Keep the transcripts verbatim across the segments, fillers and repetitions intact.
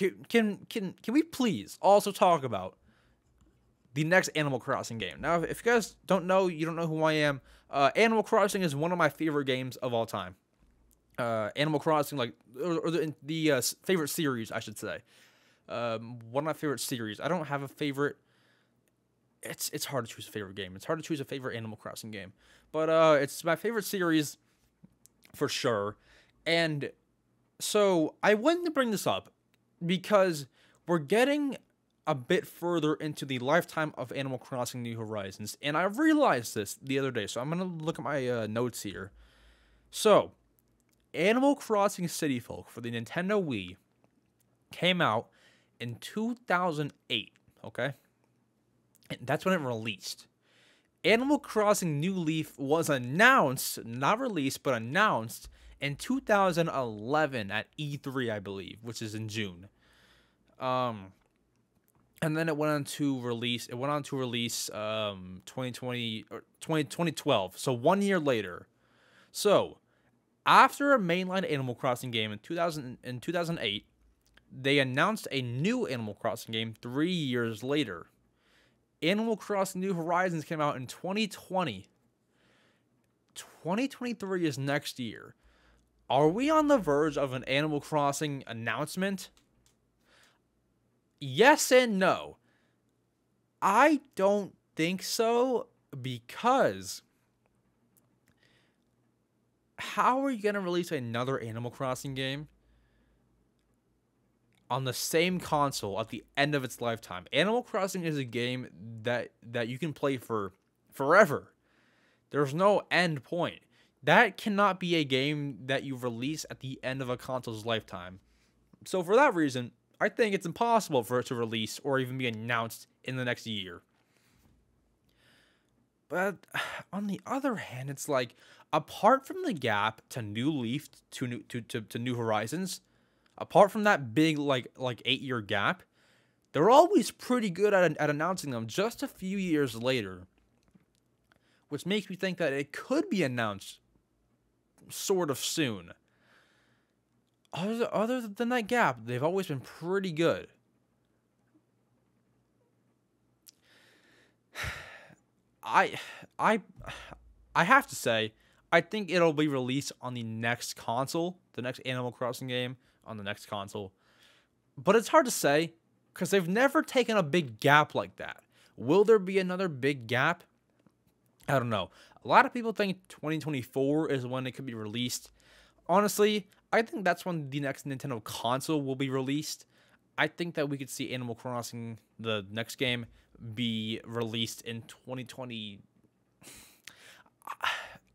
Can, can can can we please also talk about the next Animal Crossing game? Now, if you guys don't know, you don't know who I am. Uh, Animal Crossing is one of my favorite games of all time. Uh, Animal Crossing, like, or, or the, the uh, favorite series, I should say. Um, one of my favorite series. I don't have a favorite. It's it's hard to choose a favorite game. It's hard to choose a favorite Animal Crossing game, but uh, it's my favorite series for sure. And so I wanted to bring this up, because we're getting a bit further into the lifetime of Animal Crossing New Horizons. And I realized this the other day, so I'm going to look at my uh, notes here. So, Animal Crossing City Folk for the Nintendo Wii came out in two thousand eight, okay? And that's when it released. Animal Crossing New Leaf was announced, not released, but announced in two thousand eleven at E three, I believe, which is in June. Um, and then it went on to release, it went on to release um, twenty twenty, or twenty, twenty twelve, so one year later. So, after a mainline Animal Crossing game in, two thousand, in two thousand eight, they announced a new Animal Crossing game three years later. Animal Crossing New Horizons came out in twenty twenty. twenty twenty-three is next year. Are we on the verge of an Animal Crossing announcement? Yes and no. I don't think so, because how are you going to release another Animal Crossing game on the same console at the end of its lifetime? Animal Crossing is a game that that you can play for forever. There's no end point. That cannot be a game that you release at the end of a console's lifetime. So for that reason, I think it's impossible for it to release or even be announced in the next year. But on the other hand, it's like, apart from the gap to New Leaf to New, to, to, to New Horizons, apart from that big like like eight-year gap, they're always pretty good at, at announcing them just a few years later, which makes me think that it could be announced sort of soon. Other than that gap, they've always been pretty good. I, I, I have to say, I think it'll be released on the next console, the next Animal Crossing game on the next console. But it's hard to say, because they've never taken a big gap like that. Will there be another big gap? I don't know. A lot of people think twenty twenty-four is when it could be released. Honestly, I think that's when the next Nintendo console will be released. I think that we could see Animal Crossing, the next game, be released in twenty twenty.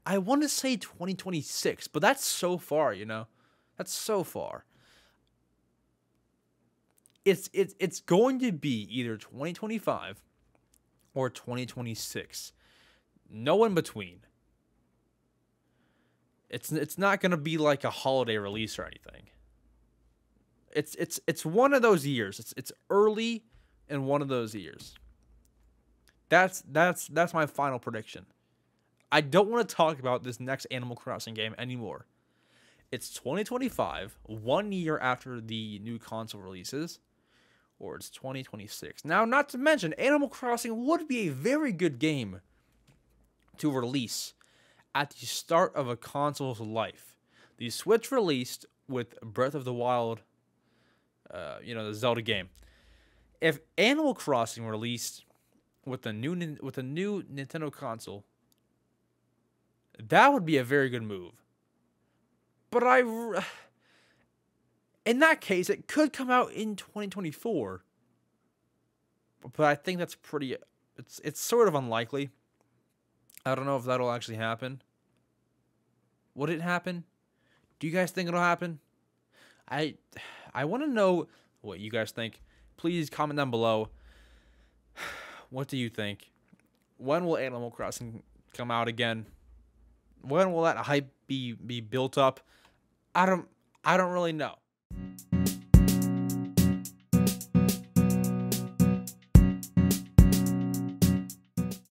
I want to say twenty twenty-six, but that's so far, you know? That's so far. It's, it's, it's going to be either twenty twenty-five or twenty twenty-six. No in between. It's it's not gonna be like a holiday release or anything. It's it's it's one of those years. It's it's early in one of those years. That's that's that's my final prediction. I don't want to talk about this next Animal Crossing game anymore. It's twenty twenty-five, one year after the new console releases, or it's twenty twenty-six. Now, not to mention, Animal Crossing would be a very good game to release at the start of a console's life. The Switch released with Breath of the Wild, uh, you know, the Zelda game. If Animal Crossing released with a new with a new Nintendo console, that would be a very good move. But I, in that case, it could come out in twenty twenty-four. But I think that's pretty. It's it's sort of unlikely. I don't know if that'll actually happen. Would it happen? Do you guys think it'll happen? I I want to know what you guys think. Please comment down below. What do you think? When will Animal Crossing come out again? When will that hype be be built up? I don't I don't really know.